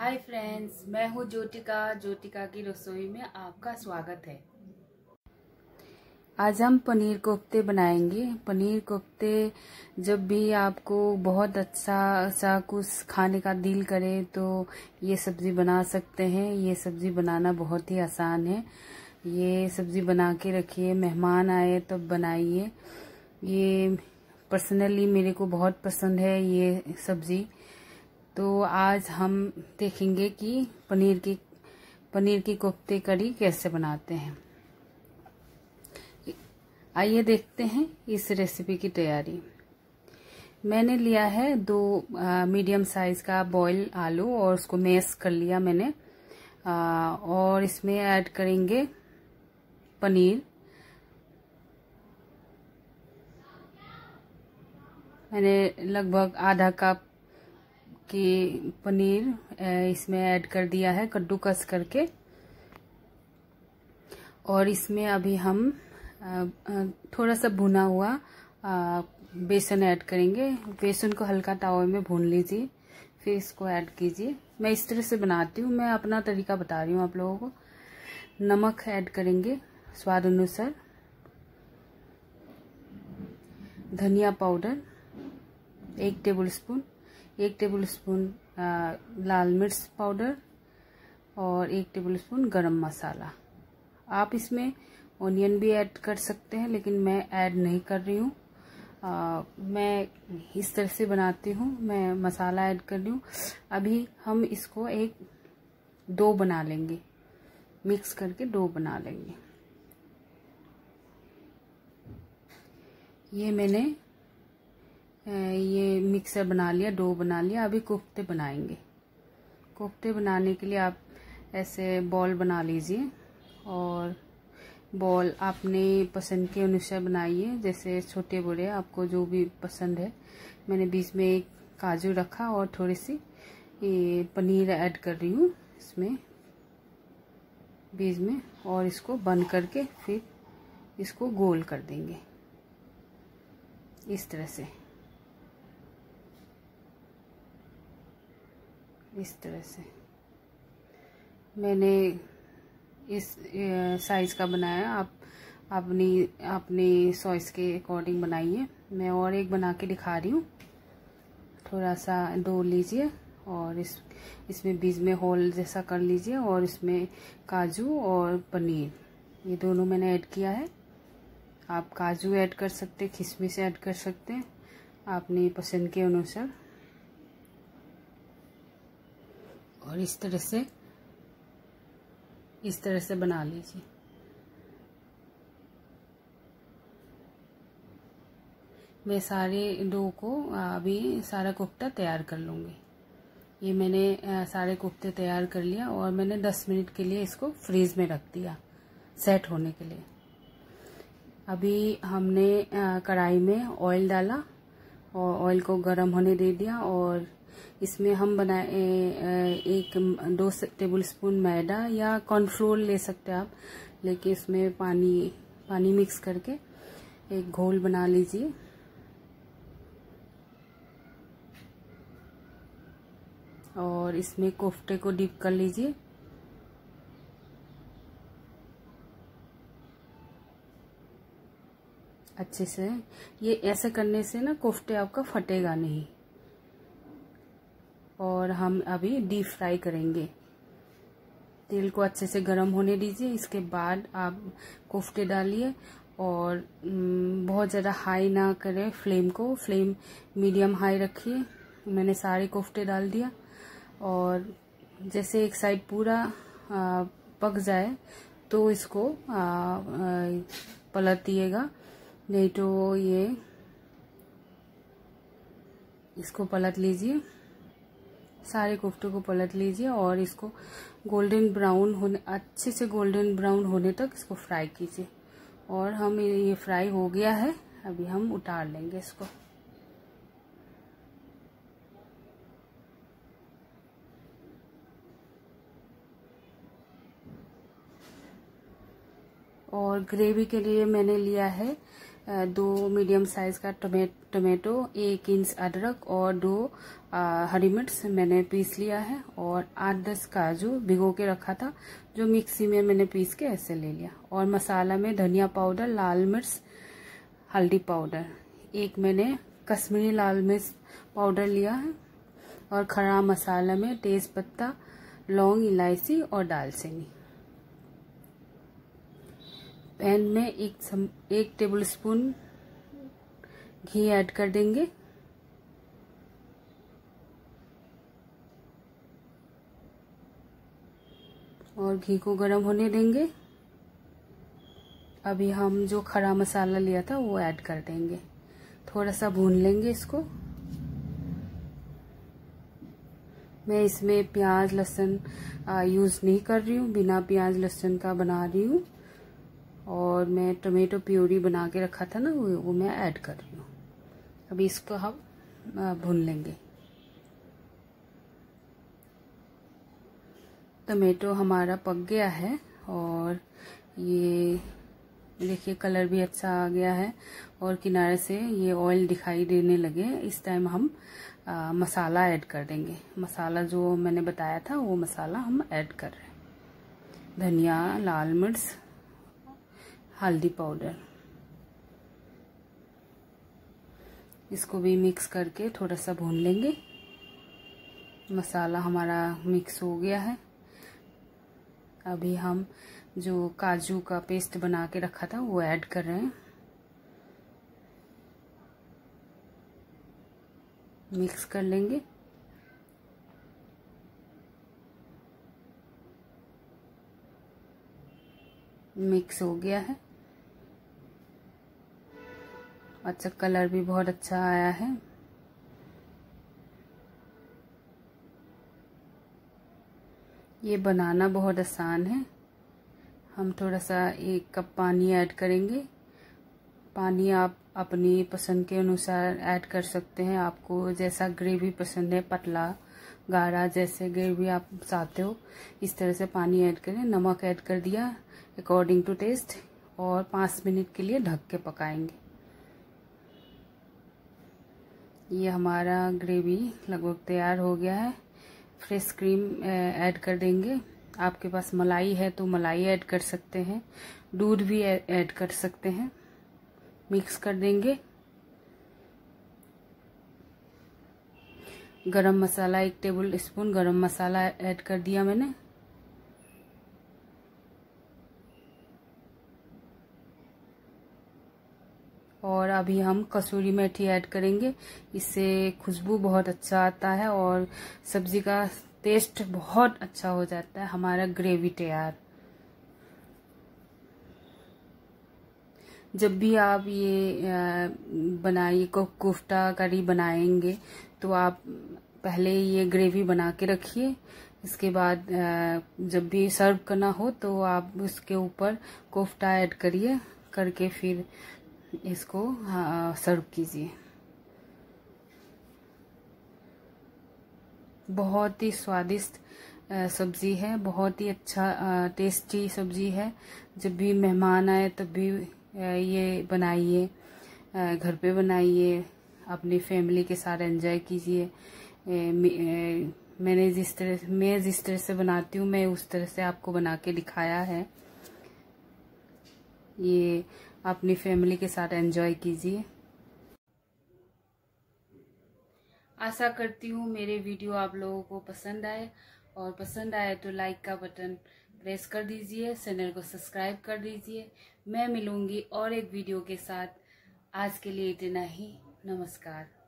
Hi friends, मैं हूँ ज्योतिका। ज्योतिका की रसोई में आपका स्वागत है। आज हम पनीर कोफ्ते बनाएंगे। पनीर कोफ्ते जब भी आपको बहुत अच्छा सा कुछ खाने का दिल करे तो ये सब्ज़ी बना सकते हैं। ये सब्ज़ी बनाना बहुत ही आसान है। ये सब्ज़ी बना के रखिए, मेहमान आए तब बनाइए। ये पर्सनली मेरे को बहुत पसंद है ये सब्ज़ी। तो आज हम देखेंगे कि पनीर की कोफ्ते करी कैसे बनाते हैं। आइए देखते हैं इस रेसिपी की तैयारी। मैंने लिया है 2 मीडियम साइज़ का बॉयल आलू और उसको मैश कर लिया मैंने। और इसमें ऐड करेंगे पनीर। मैंने लगभग आधा कप कि पनीर इसमें ऐड कर दिया है कद्दूकस करके। और इसमें अभी हम थोड़ा सा भुना हुआ बेसन ऐड करेंगे। बेसन को हल्का तवे में भून लीजिए, फिर इसको ऐड कीजिए। मैं इस तरह से बनाती हूँ, मैं अपना तरीका बता रही हूँ आप लोगों को। नमक ऐड करेंगे स्वाद अनुसार, धनिया पाउडर 1 टेबलस्पून, 1 टेबलस्पून लाल मिर्च पाउडर और 1 टेबलस्पून गरम मसाला। आप इसमें ऑनियन भी ऐड कर सकते हैं, लेकिन मैं ऐड नहीं कर रही हूँ। मैं इस तरह से बनाती हूँ, मैं मसाला ऐड कर रही हूँ। अभी हम इसको एक डो बना लेंगे, मिक्स करके डो बना लेंगे। ये मैंने ये मिक्सर बना लिया, डो बना लिया। अभी कोफ्ते बनाएंगे। कोफ्ते बनाने के लिए आप ऐसे बॉल बना लीजिए, और बॉल आपने पसंद के अनुसार बनाइए, जैसे छोटे बड़े, आपको जो भी पसंद है। मैंने बीच में एक काजू रखा और थोड़ी सी पनीर ऐड कर रही हूँ इसमें बीच में, और इसको बंद करके फिर इसको गोल कर देंगे इस तरह से, इस तरह से। मैंने इस साइज़ का बनाया, आप अपनी चॉइस के अकॉर्डिंग बनाइए। मैं और एक बना के दिखा रही हूँ। थोड़ा सा डो लीजिए और इसमें बीच में होल जैसा कर लीजिए, और इसमें काजू और पनीर ये दोनों मैंने ऐड किया है। आप काजू ऐड कर सकते, किशमिश ऐड कर सकते हैं, आपने पसंद के अनुसार। और इस तरह से बना लीजिए। मैं सारे डो को अभी सारा कोफ्ता तैयार कर लूँगी। ये मैंने सारे कोफ्ते तैयार कर लिया, और मैंने 10 मिनट के लिए इसको फ्रीज में रख दिया सेट होने के लिए। अभी हमने कढ़ाई में ऑयल डाला और ऑयल को गर्म होने दे दिया, और इसमें हम बनाए 1-2 टेबलस्पून मैदा या कॉर्नफ्लोर ले सकते हैं आप, लेकिन इसमें पानी मिक्स करके एक घोल बना लीजिए। और इसमें कोफ्ते को डिप कर लीजिए। अच्छे से ये ऐसे करने से ना कोफ्ते आपका फटेगा नहीं। और हम अभी डीप फ्राई करेंगे। तेल को अच्छे से गर्म होने दीजिए, इसके बाद आप कोफ्ते डालिए। और बहुत ज़्यादा हाई ना करें फ्लेम को, फ्लेम मीडियम हाई रखिए। मैंने सारे कोफ्ते डाल दिया, और जैसे एक साइड पूरा पक जाए तो इसको पलटिएगा, नहीं तो ये इसको पलट लीजिए। सारे कोफ्ते को पलट लीजिए और इसको गोल्डन ब्राउन होने, अच्छे से गोल्डन ब्राउन होने तक इसको फ्राई कीजिए। और हम ये फ्राई हो गया है, अभी हम उतार लेंगे इसको। और ग्रेवी के लिए मैंने लिया है दो मीडियम साइज का टोमेटो, 1 इंच अदरक और 2 हरी मिर्च मैंने पीस लिया है, और 8-10 काजू भिगो के रखा था जो मिक्सी में मैंने पीस के ऐसे ले लिया। और मसाला में धनिया पाउडर, लाल मिर्च, हल्दी पाउडर, एक मैंने कश्मीरी लाल मिर्च पाउडर लिया है, और खड़ा मसाला में तेज़पत्ता, लौंग, इलायची और दालचीनी। पैन में एक टेबलस्पून घी ऐड कर देंगे। और घी को गर्म होने देंगे। अभी हम जो खड़ा मसाला लिया था वो ऐड कर देंगे। थोड़ा सा भून लेंगे इसको। मैं इसमें प्याज लहसुन यूज़ नहीं कर रही हूँ, बिना प्याज लहसुन का बना रही हूँ। और मैं टोमेटो प्यूरी बना के रखा था ना, वो मैं ऐड कर रही हूँ। अभी इसको हम भून लेंगे। टोमेटो हमारा पक गया है और ये देखिए कलर भी अच्छा आ गया है, और किनारे से ये ऑयल दिखाई देने लगे। इस टाइम हम मसाला ऐड कर देंगे। मसाला जो मैंने बताया था वो मसाला हम ऐड कर रहे हैं। धनिया, लाल मिर्च, हल्दी पाउडर, इसको भी मिक्स करके थोड़ा सा भून लेंगे। मसाला हमारा मिक्स हो गया है। अभी हम जो काजू का पेस्ट बना के रखा था वो ऐड कर रहे हैं। मिक्स कर लेंगे। मिक्स हो गया है। अच्छा, कलर भी बहुत अच्छा आया है। ये बनाना बहुत आसान है। हम थोड़ा सा 1 कप पानी ऐड करेंगे। पानी आप अपनी पसंद के अनुसार ऐड कर सकते हैं। आपको जैसा ग्रेवी पसंद है, पतला, गाढ़ा, जैसे ग्रेवी आप चाहते हो इस तरह से पानी ऐड करें। नमक ऐड कर दिया अकॉर्डिंग टू टेस्ट, और 5 मिनट के लिए ढक के पकाएंगे। ये हमारा ग्रेवी लगभग तैयार हो गया है। फ्रेश क्रीम ऐड कर देंगे। आपके पास मलाई है तो मलाई ऐड कर सकते हैं, दूध भी ऐड कर सकते हैं। मिक्स कर देंगे। गरम मसाला, 1 टेबल स्पून गरम मसाला ऐड कर दिया मैंने। और अभी हम कसूरी मेथी ऐड करेंगे। इससे खुशबू बहुत अच्छा आता है और सब्जी का टेस्ट बहुत अच्छा हो जाता है। हमारा ग्रेवी तैयार। जब भी आप ये बनाइए कोफ्ता करी बनाएंगे तो आप पहले ये ग्रेवी बना के रखिए। इसके बाद जब भी सर्व करना हो तो आप उसके ऊपर कोफ्ता ऐड करिए, करके फिर इसको सर्व कीजिए। बहुत ही स्वादिष्ट सब्जी है, बहुत ही अच्छा टेस्टी सब्जी है। जब भी मेहमान आए तब भी ये बनाइए, घर पे बनाइए, अपनी फैमिली के साथ एंजॉय कीजिए। मैं जिस तरह से बनाती हूँ, मैं उस तरह से आपको बना के दिखाया है। ये अपनी फैमिली के साथ एंजॉय कीजिए। आशा करती हूँ मेरे वीडियो आप लोगों को पसंद आए, और पसंद आए तो लाइक का बटन प्रेस कर दीजिए, चैनल को सब्सक्राइब कर दीजिए। मैं मिलूंगी और एक वीडियो के साथ। आज के लिए इतना ही। नमस्कार।